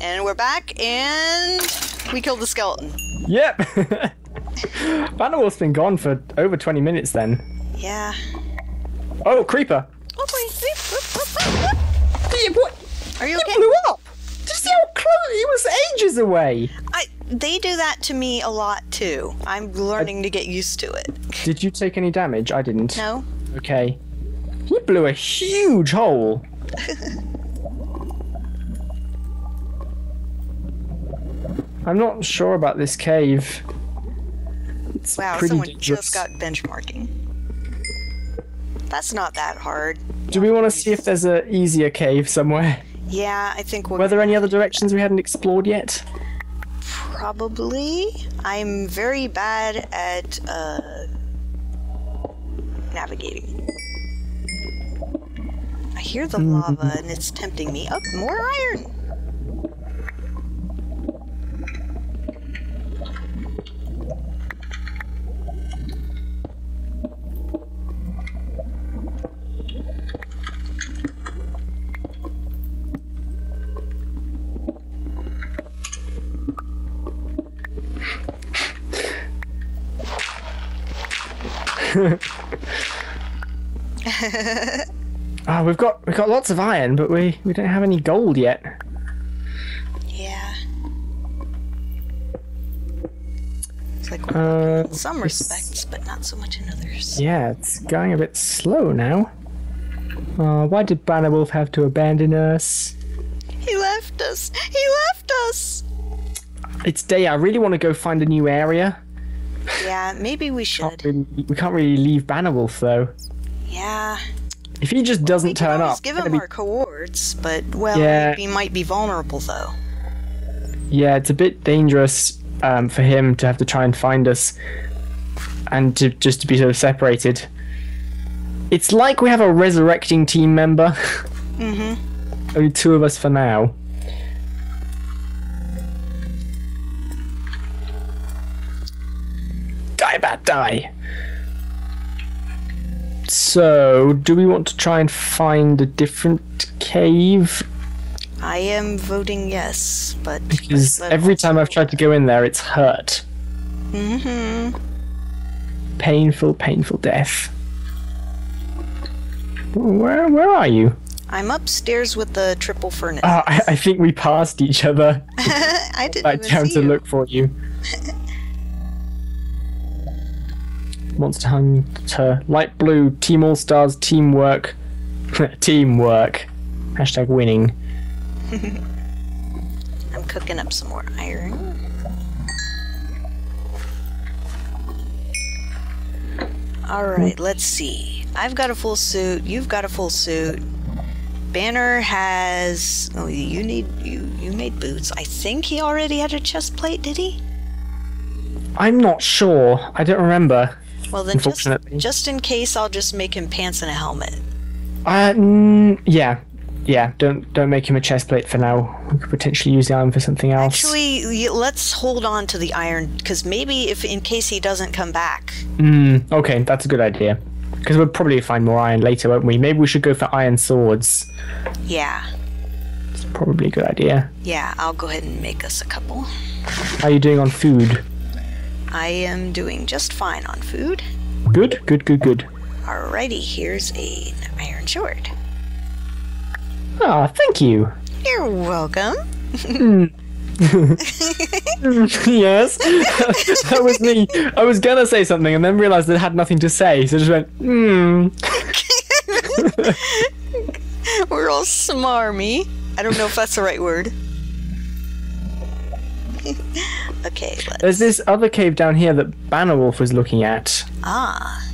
And we're back, and we killed the skeleton. Yep. Bannerwolf's been gone for over 20 minutes then. Yeah. Oh, creeper. What? Are you okay? He blew up. Did you see how close? He was ages away. They do that to me a lot too. I'm learning to get used to it. Did you take any damage? I didn't. No. Okay. He blew a huge hole. I'm not sure about this cave. It's wow, someone dangerous. Just got benchmarking. That's not that hard. Do we want to see if there's an easier cave somewhere? Yeah, I think we'll... Were there any other directions we hadn't explored yet? Probably. I'm very bad at navigating. I hear the lava and it's tempting me. Oh, more iron! Oh, we've got lots of iron, but we don't have any gold yet. Yeah. It's like in some respects, but not so much in others. Yeah, it's going a bit slow now. Why did Bannerwolf have to abandon us? He left us. He left us. It's day. I really want to go find a new area. Yeah, maybe we should. We can't really leave Bannerwolf though. Yeah. If he just doesn't turn up, give him our coords, but well, yeah. He might be vulnerable though. Yeah, it's a bit dangerous for him to have to try and find us, and to be sort of separated. It's like we have a resurrecting team member. Mm-hmm. Only two of us for now. Die. So, do we want to try and find a different cave? I am voting yes, but... Because every time I've tried to go in there, it's hurt. Mm-hmm. Painful, painful death. Where are you? I'm upstairs with the triple furnace. I think we passed each other. I didn't even see you. I to look for you. Monster Hunter, light blue, team all stars, teamwork. Teamwork. Hashtag winning. I'm cooking up some more iron. Alright, let's see. I've got a full suit, you've got a full suit. Banner has... Oh, you made boots. I think he already had a chest plate, did he? I'm not sure. I don't remember. Well, then just in case, I'll just make him pants and a helmet. Yeah. Don't make him a chest plate for now. We could potentially use the iron for something else. Actually, let's hold on to the iron because maybe in case he doesn't come back. Okay, that's a good idea. Because we'll probably find more iron later, won't we? Maybe we should go for iron swords. Yeah. It's probably a good idea. Yeah, I'll go ahead and make us a couple. How are you doing on food? I am doing just fine on food. Good, good, good, good. Alrighty, here's an iron sword. Oh, thank you. You're welcome. Yes, that was me. I was gonna say something and then realized that I had nothing to say, so I just went, We're all smarmy. I don't know if that's the right word. Okay, there's this other cave down here that Bannerwolf was looking at. Ah,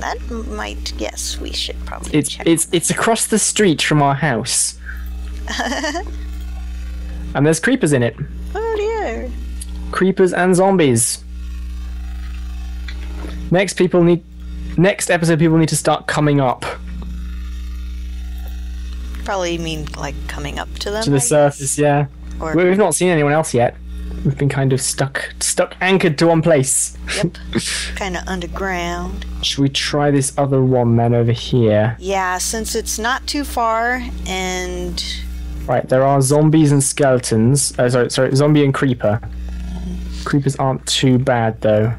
that might... Yes, we should probably check. It's across the street from our house. And there's creepers in it. Oh dear. Creepers and zombies. Next episode, people need to start coming up. probably mean like coming up to them. To the surface, yeah. Or we've not seen anyone else yet. We've been kind of stuck anchored to one place. Yep. Kind of underground. Should we try this other one then over here? Yeah, since it's not too far and... Right, there are zombies and skeletons. Oh, sorry, zombie and creeper. Creepers aren't too bad though.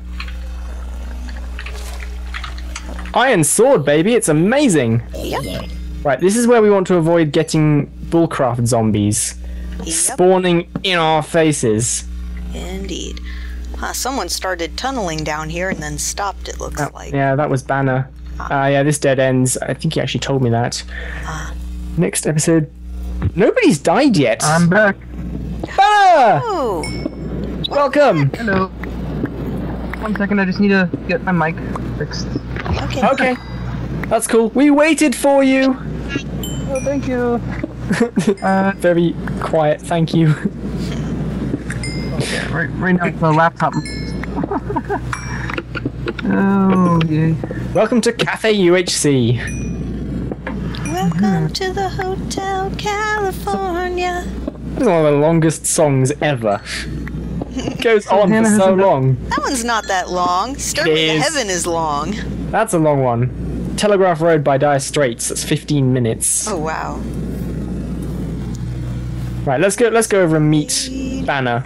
Iron sword, baby, it's amazing! Yep. Right, this is where we want to avoid getting bullcraft zombies. Yep. Spawning in our faces. Indeed. Huh, someone started tunneling down here and then stopped, it looks like. Yeah, that was Banner. Yeah, this dead ends. I think he actually told me that. Next episode... Nobody's died yet! I'm back! Banner! Oh. Welcome! Hello. One second, I just need to get my mic fixed. Okay. That's cool. We waited for you! Oh, thank you! Very quiet, thank you. Okay, right now it's my laptop. Oh, yay. Welcome to Cafe UHC. Welcome to the Hotel California. This is one of the longest songs ever. It goes on for so long. That one's not that long. Stairway to Heaven is long. That's a long one. Telegraph Road by Dire Straits. That's 15 minutes. Oh, wow. Right, let's go over and meet Banner.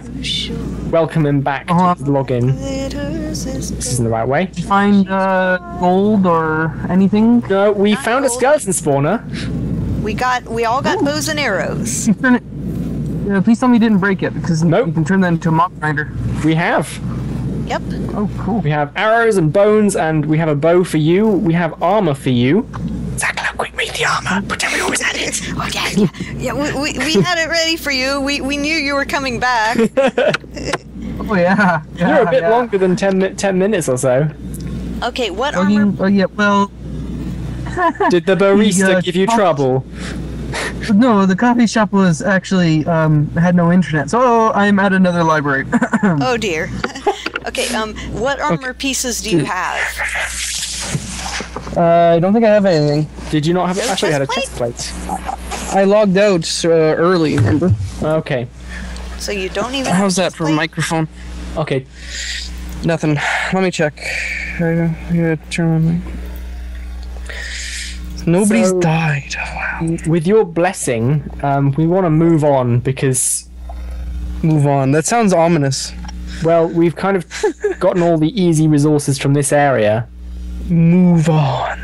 Welcome him back to the login. This isn't the right way. Did you find gold or anything? No, we found gold. A skeleton spawner. We all got bows and arrows. Yeah, please tell me you didn't break it, because nope. You can turn that into a mob grinder. We have. Yep. Oh, cool. We have arrows and bones, and we have a bow for you. We have armor for you. ZaCloud, quick, read the armor. Pretend we always had it. Oh, yeah. We had it ready for you. We knew you were coming back. Oh, yeah. You're a bit longer than 10 minutes or so. Okay, what armor? Oh, yeah, well... Did the barista give you trouble? No, the coffee shop was actually had no internet, so I'm at another library. Oh dear. Okay, what armor pieces do you have? I don't think I have anything. Did you not have? Actually, I had a chest plate. I logged out early. Remember? Okay. So you don't even. How's that for a microphone? Okay. Nothing. Let me check. I gotta turn my mic. Nobody's died. Wow. With your blessing, we want to move on because... Move on. That sounds ominous. Well, we've kind of gotten all the easy resources from this area. Move on.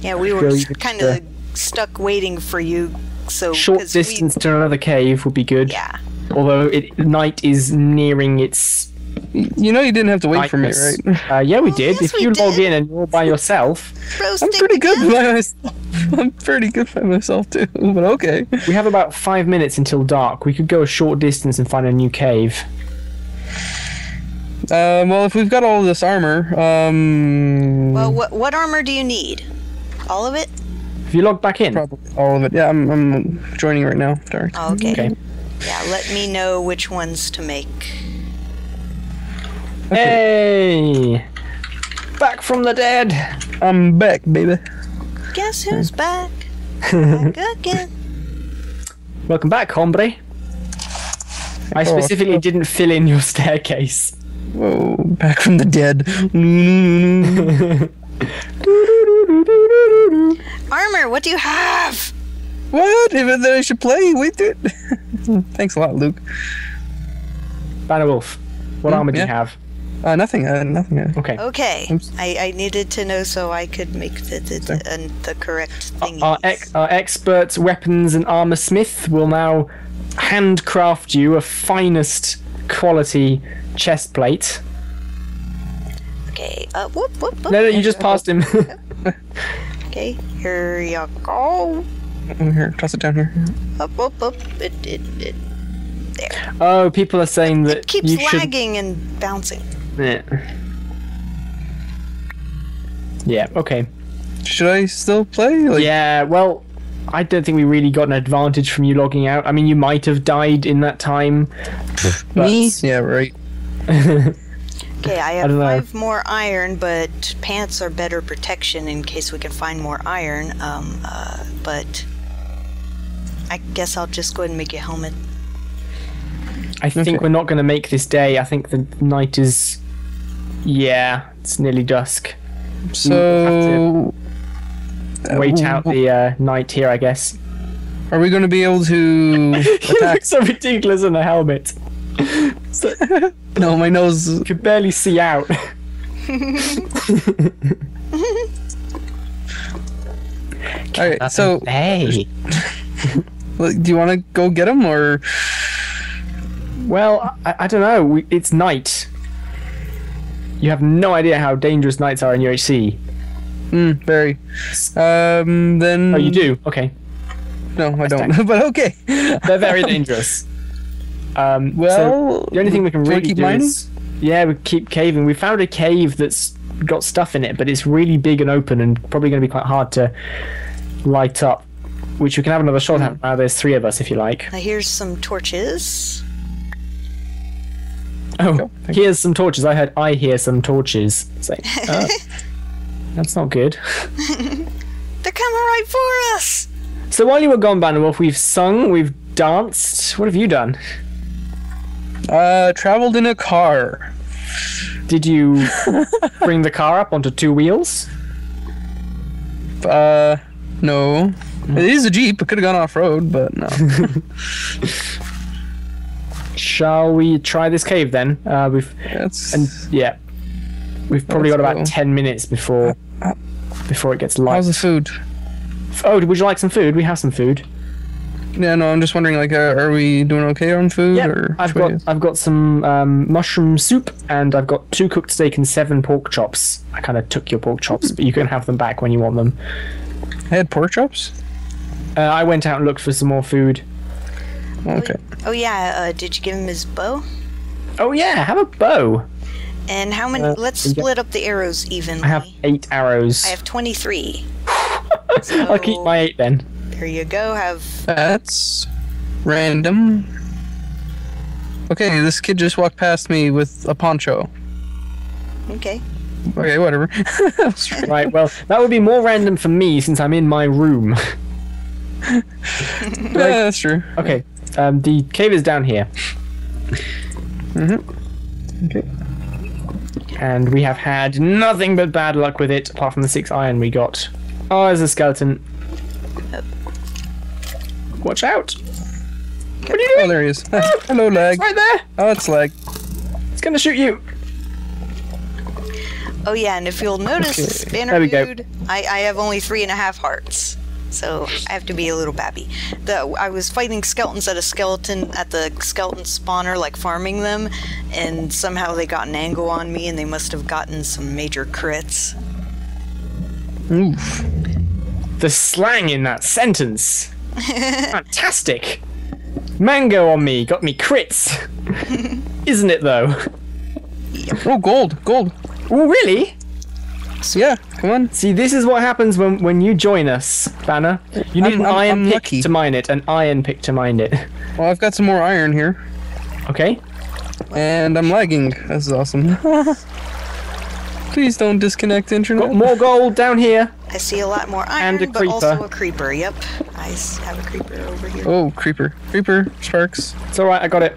Yeah, we were kind of stuck waiting for you. So short distance to another cave would be good. Yeah. Although night is nearing its... You know you didn't have to wait for me, right? Yeah, we did. Yes, if you log in and you're by yourself... I'm pretty good by myself. I'm pretty good by myself, too, but okay. We have about 5 minutes until dark. We could go a short distance and find a new cave. Well, if we've got all this armor... Well, what armor do you need? All of it? If you log back in? Probably all of it. Yeah, I'm joining right now. Dark. Oh, okay. Yeah, let me know which ones to make... Okay. Hey! Back from the dead! I'm back, baby. Guess who's back? Back again. Welcome back, hombre. I specifically didn't fill in your staircase. Whoa, back from the dead. Armor, what do you have? What? Even then I should play with it. Thanks a lot, Luke. Bannerwolf, what armor do you have? Nothing. Nothing. Okay. Okay. I needed to know so I could make the correct thing. Our expert weapons and armor smith will now handcraft you a finest quality chest plate. Okay. Whoop. No, you just passed him. Okay. Here you go. Here, toss it down here. Up. It. There. Oh, people are saying that it keeps lagging and bouncing. Yeah, okay. Should I still play? Like... Yeah, well, I don't think we really got an advantage from you logging out. I mean, you might have died in that time. But... Me? Yeah, right. Okay, I have 5 more iron, but pants are better protection in case we can find more iron. But I guess I'll just go ahead and make a helmet. I think we're not going to make this day. I think the night is... yeah, it's nearly dusk. So... we'll have to wait out the night here, I guess. Are we going to be able to attack? You look so ridiculous in a helmet. No, my nose... you could barely see out. Alright, so... hey! Do you want to go get him, or...? Well, I don't know. It's night. You have no idea how dangerous nights are in UHC. Very. Then... oh, you do? Okay. No, I don't. But okay. They're very dangerous. Well... so the only thing we can really do is... yeah, we keep caving. We found a cave that's got stuff in it, but it's really big and open and probably going to be quite hard to light up, which we can have another shot at now. There's three of us if you like. Here's some torches. Oh, here's some torches. I heard I hear some torches. It's like, oh, that's not good. They're coming right for us. So while you were gone, Bannerwolf, we've sung, we've danced. What have you done? Traveled in a car. Did you bring the car up onto two wheels? No. It is a Jeep. It could have gone off-road, but no. Shall we try this cave then? We've probably got about 10 minutes before it gets light. How's the food? Oh, would you like some food? We have some food. Yeah, no, I'm just wondering, like, are we doing okay on food? Yeah, or I've got some mushroom soup, and I've got 2 cooked steak and 7 pork chops. I kind of took your pork chops, but you can have them back when you want them. I had pork chops? I went out and looked for some more food. Okay. Oh, yeah, did you give him his bow? Oh, yeah, have a bow. And how many... let's split up the arrows evenly. I have 8 arrows. I have 23. So... I'll keep my 8 then. Here you go, have... that's... random. Okay, this kid just walked past me with a poncho. Okay. Okay, whatever. Right, well, that would be more random for me since I'm in my room. Yeah, that's true. Okay, the cave is down here. Okay. And we have had nothing but bad luck with it, apart from the 6 iron we got. Oh, there's a skeleton. Watch out! What are you doing? Oh, there he is. Oh, hello, lag. It's right there. Oh, it's lag. It's gonna shoot you. Oh yeah, and if you'll notice, Banner Dude, I have only 3.5 hearts, so I have to be a little babby. I was fighting skeletons at the skeleton spawner, like farming them, and somehow they got an angle on me, and they must have gotten some major crits. Oof! The slang in that sentence. Fantastic! Mango on me, got me crits! Isn't it though? Yep. Oh, gold, gold! Oh, really? So, yeah, come on. See, this is what happens when you join us, Banner. You need an iron pick to mine it. Well, I've got some more iron here. Okay. And I'm lagging. This is awesome. Please don't disconnect internet. Got more gold down here. I see a lot more iron, and a creeper. But also a creeper. Yep, I have a creeper over here. Oh, creeper, creeper, Sparks. It's all right, I got it.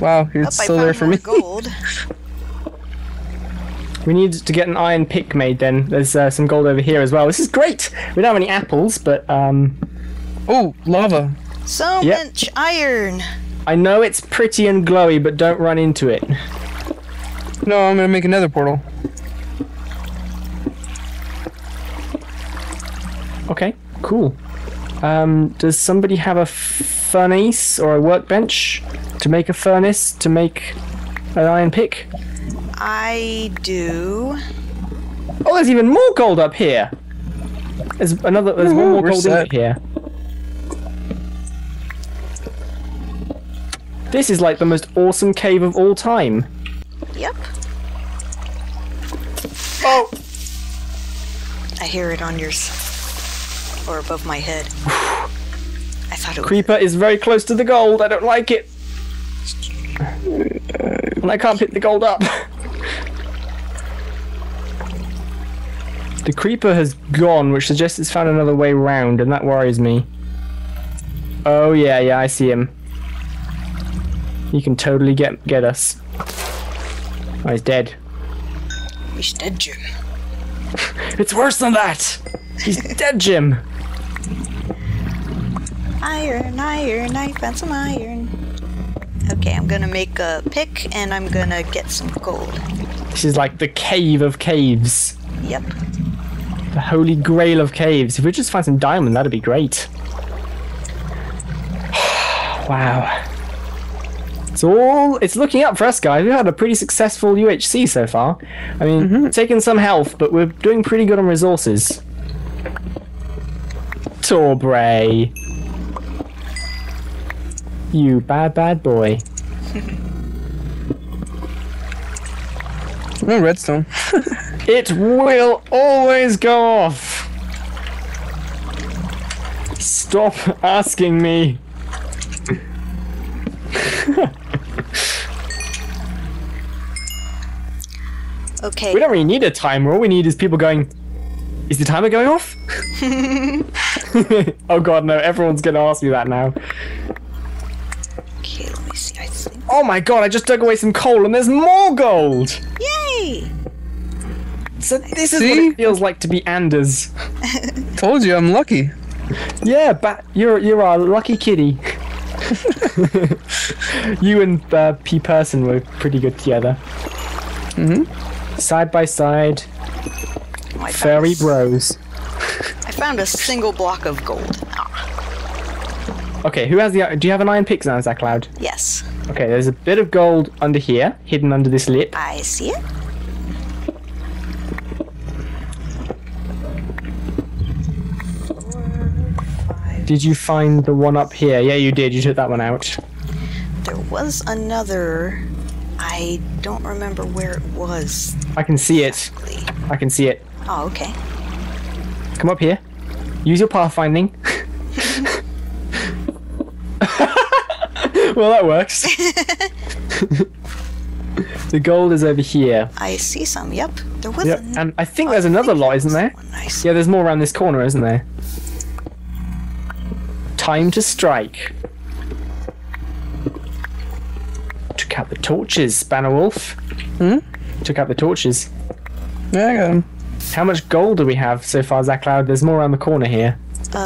Wow, it's still there for me. Gold. We need to get an iron pick made then. There's some gold over here as well. This is great. We don't have any apples, but oh, lava. So much iron. I know it's pretty and glowy, but don't run into it. No, I'm gonna make another portal. Okay, cool. Does somebody have a furnace or a workbench to make a furnace to make an iron pick? I do. Oh, there's even more gold up here. There's one more gold up here. This is like the most awesome cave of all time. Yep. Oh! I hear it on yours. Or above my head. I thought it was... creeper is very close to the gold. I don't like it. And I can't pick the gold up. The creeper has gone, which suggests it's found another way round, and that worries me. Oh yeah, yeah, I see him. He can totally get us. Oh, he's dead. He's dead, Jim. It's worse than that! He's dead, Jim! Iron, iron, I found some iron. Okay, I'm gonna make a pick and I'm gonna get some gold. This is like the cave of caves. Yep. The holy grail of caves. If we just find some diamond, that'd be great. Wow. It's looking up for us, guys. We've had a pretty successful UHC so far. I mean, taking some health, but we're doing pretty good on resources. Torbray. You bad boy. No redstone. It will always go off. Stop asking me. Okay. We don't really need a timer. All we need is people going, is the timer going off? Oh god, no. Everyone's going to ask me that now. Okay, let me see. I think... Oh my god, I just dug away some coal and there's more gold! Yay! So this is what it feels like to be Anders. Told you, I'm lucky. Yeah, but you're our lucky kitty. You and P Person were pretty good together. Mm-hmm. Side by side. Oh, fairy bros. I found a single block of gold. Ah. Okay, who has the? Do you have an iron picks now, ZaCloud? Yes. Okay, there's a bit of gold under here, hidden under this lip. I see it. Did you find the one up here? Yeah, you did. You took that one out. There was another. I don't remember where it was. I can see exactly. It. I can see it. Oh, okay. Come up here. Use your pathfinding. Well, that works. The gold is over here. I see some, yep. There was another. And I think there's another lot, isn't there? Yeah, there's more around this corner, isn't there? Time to strike. Took out the torches, Bannerwolf. Hmm? Took out the torches. Yeah, I got them. How much gold do we have so far, ZaCloud? There's more around the corner here.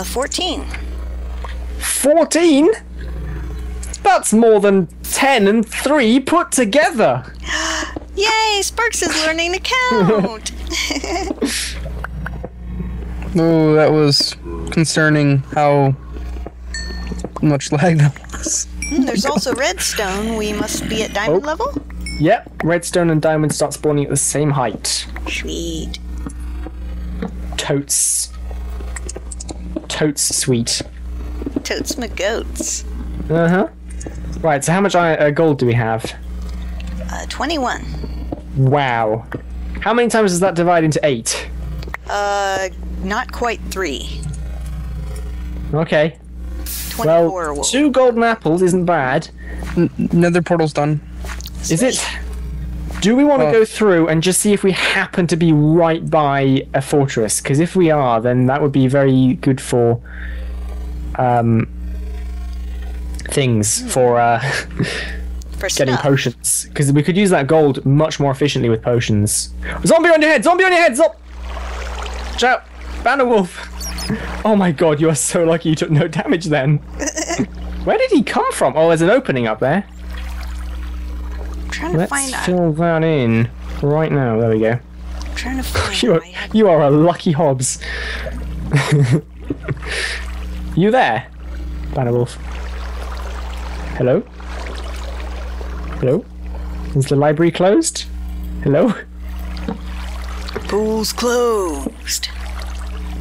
14. 14? That's more than 10 and 3 put together. Yay, Sparks is learning to count. Oh, that was concerning how much lag that was. There's also redstone. We must be at diamond level? Yep, redstone and diamond start spawning at the same height. Sweet. Totes. Totes sweet. Totes my goats. Uh-huh. Right, so how much gold do we have? 21. Wow. How many times does that divide into 8? Not quite 3. Okay. Well, 2 golden apples isn't bad. Nether portal's done. Sweet. Is it? Do we want to go through and just see if we happen to be right by a fortress? Because if we are, then that would be very good for things for getting potions. Because we could use that gold much more efficiently with potions. Zombie on your head! Zombie on your head! Watch out! Bannerwolf! Oh my god, you are so lucky you took no damage then. Where did he come from? Oh, there's an opening up there. I'm trying to find out. Let's fill that in right now. There we go. I'm trying to find you are a lucky Hobbs. You there, Bannerwolf? Hello? Hello? Is the library closed? Hello? The pool's closed.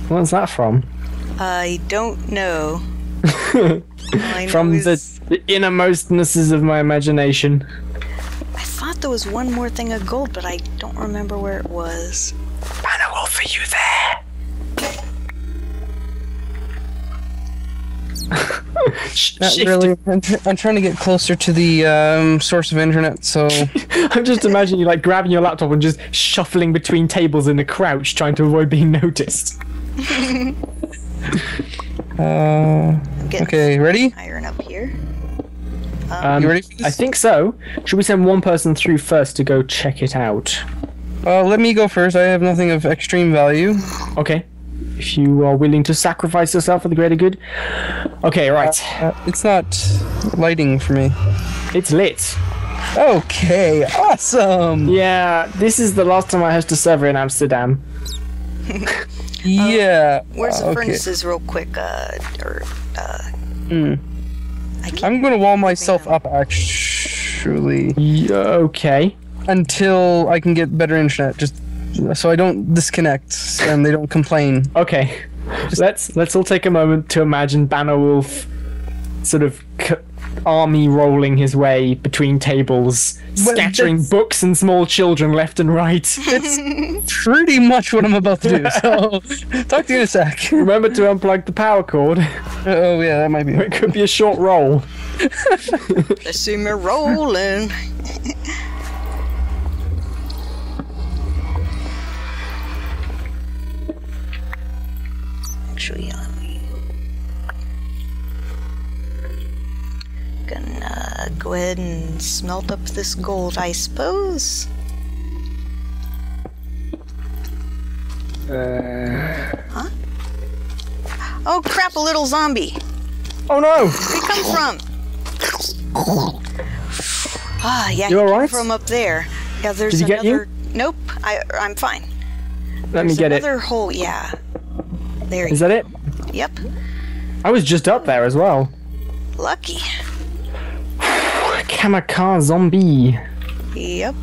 What's that from? I don't know. From the innermostnesses of my imagination. I thought there was one more thing of gold, but I don't remember where it was. Bannerwolf, are you there? Not really. I'm trying to get closer to the source of internet, so... I'm just imagining you like grabbing your laptop and just shuffling between tables in a crouch, trying to avoid being noticed. Get okay, ready? Iron up here. You ready for this? I think so. Should we send one person through first to go check it out? Let me go first. I have nothing of extreme value. Okay. If you are willing to sacrifice yourself for the greater good. Okay, right. It's not lighting for me. It's lit. Okay, awesome. Yeah, this is the last time I host a server in Amsterdam. Yeah. Where's the furnaces real quick? I'm going to wall myself up, actually. Yeah, okay. Until I can get better internet, just so I don't disconnect and they don't complain. Okay. Just let's all take a moment to imagine Bannerwolf sort of army rolling his way between tables, scattering books and small children left and right. That's pretty much what I'm about to do, so talk to you in a sec. Remember to unplug the power cord. Oh yeah, that might be it. Could be a short roll. They see me rolling. Actually, gonna go ahead and smelt up this gold, I suppose. Huh? Oh crap, a little zombie! Oh no! Where'd he come from? Ah, yeah, you all right? From up there. Yeah, there's another... Did he get you? Nope, I'm fine. Let me get it. There's another hole, yeah. There Is that it? Yep. I was just up there as well. Lucky. Kamikaze zombie. Yep.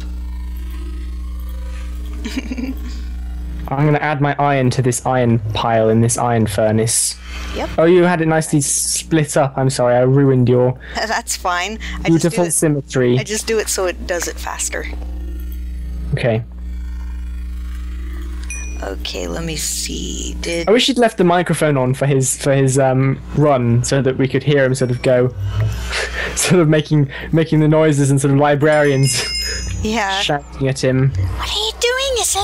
I'm gonna add my iron to this iron pile in this iron furnace. Yep. Oh, you had it nicely split up. I'm sorry, I ruined your. That's fine. Beautiful symmetry. I just do it so it does it faster. Okay. Okay, let me see. Did I wish he'd left the microphone on for his run so that we could hear him sort of go, sort of making the noises and sort of librarians, yeah, shouting at him. What are you doing? It's a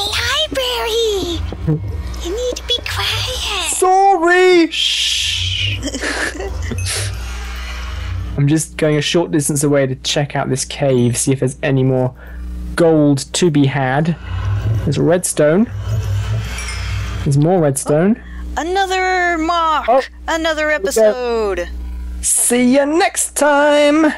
library. You need to be quiet. Sorry. Shh. I'm just going a short distance away to check out this cave, see if there's any more gold to be had. There's redstone. There's more redstone. Oh, another mark! Oh, another episode! See you next time!